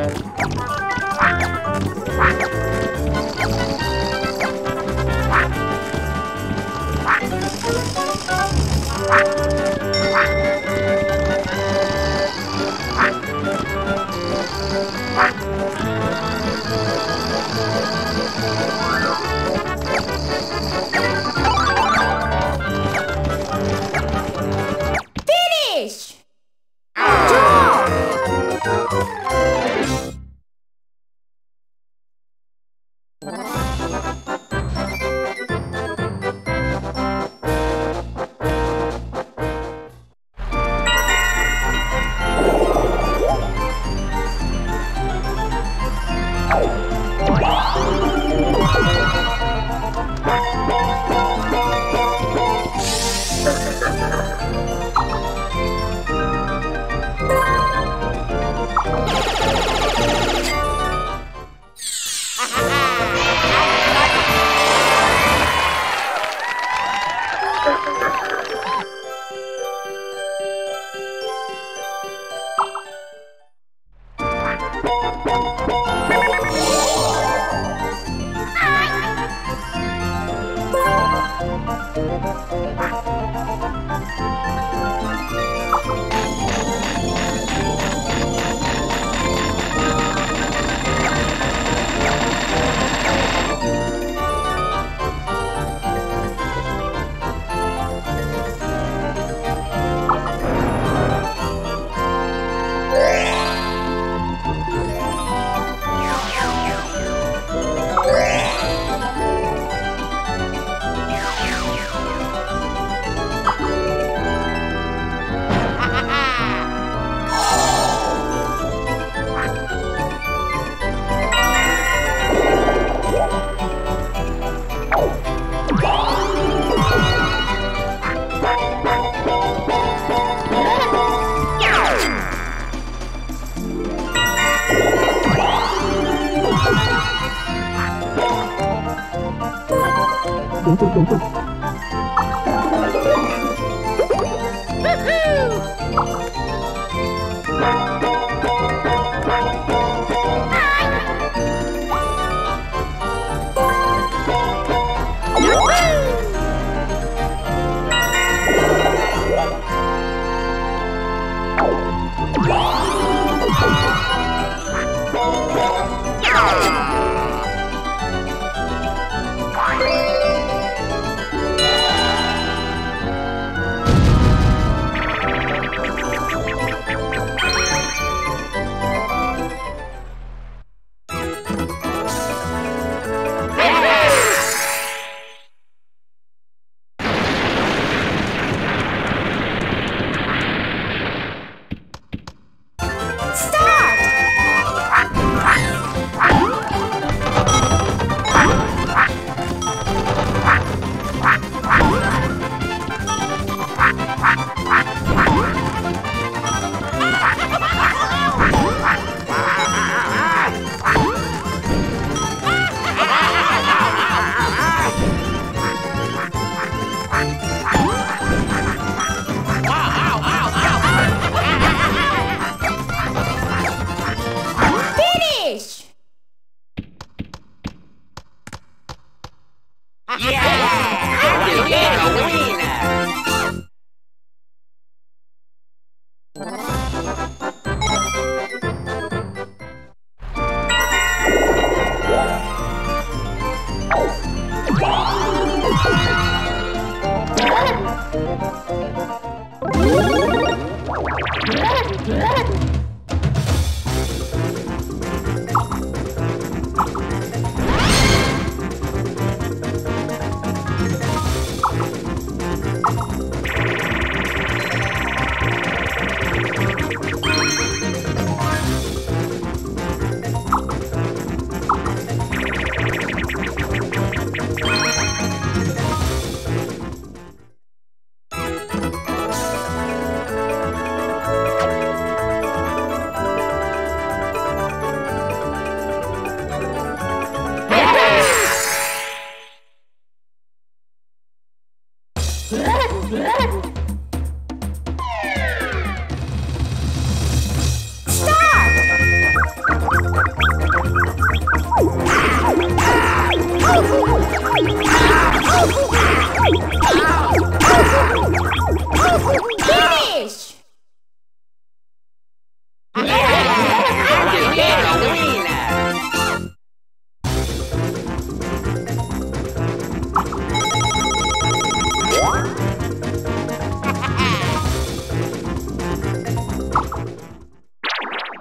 Start!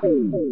Hi.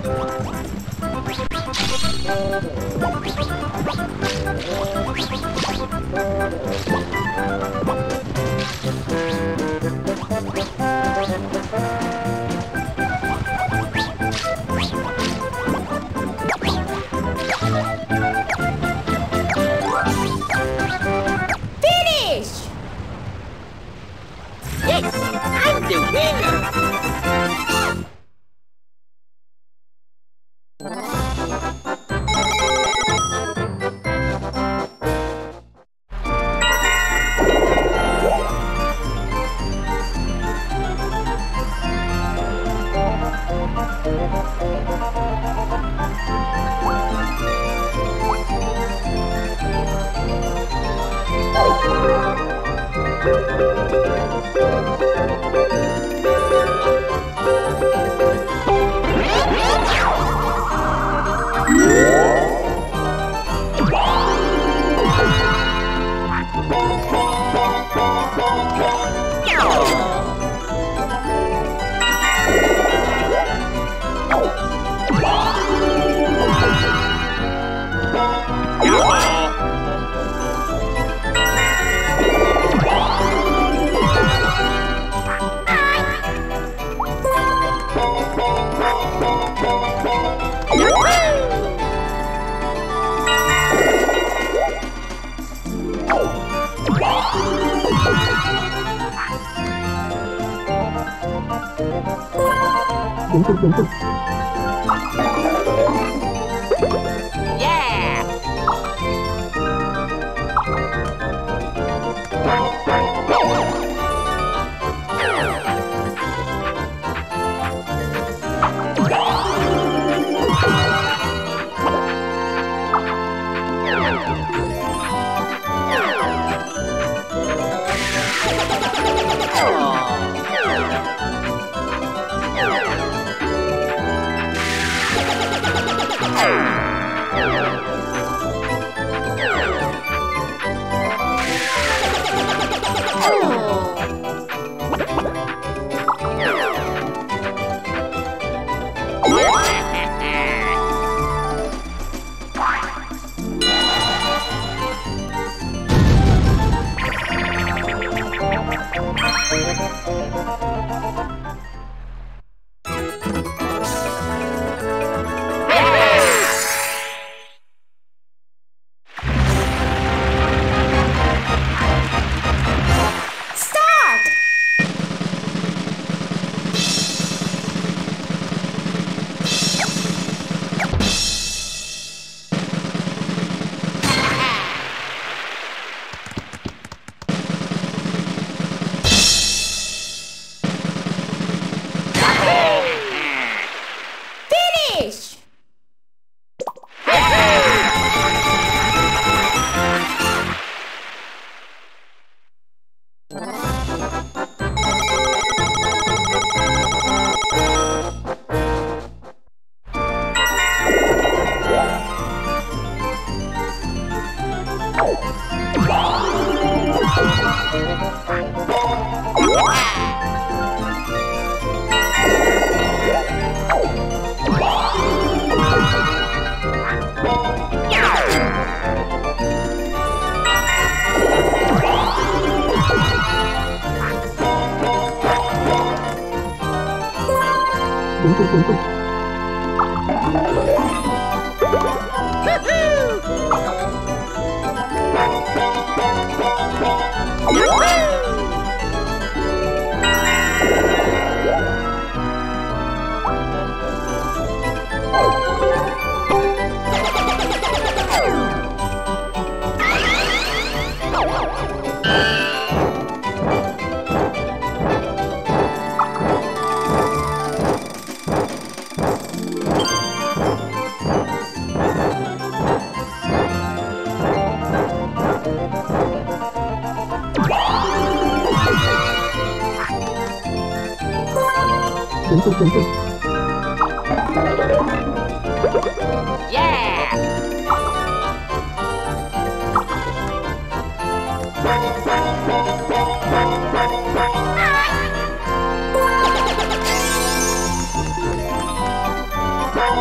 Finish! Yes, I'm the winner!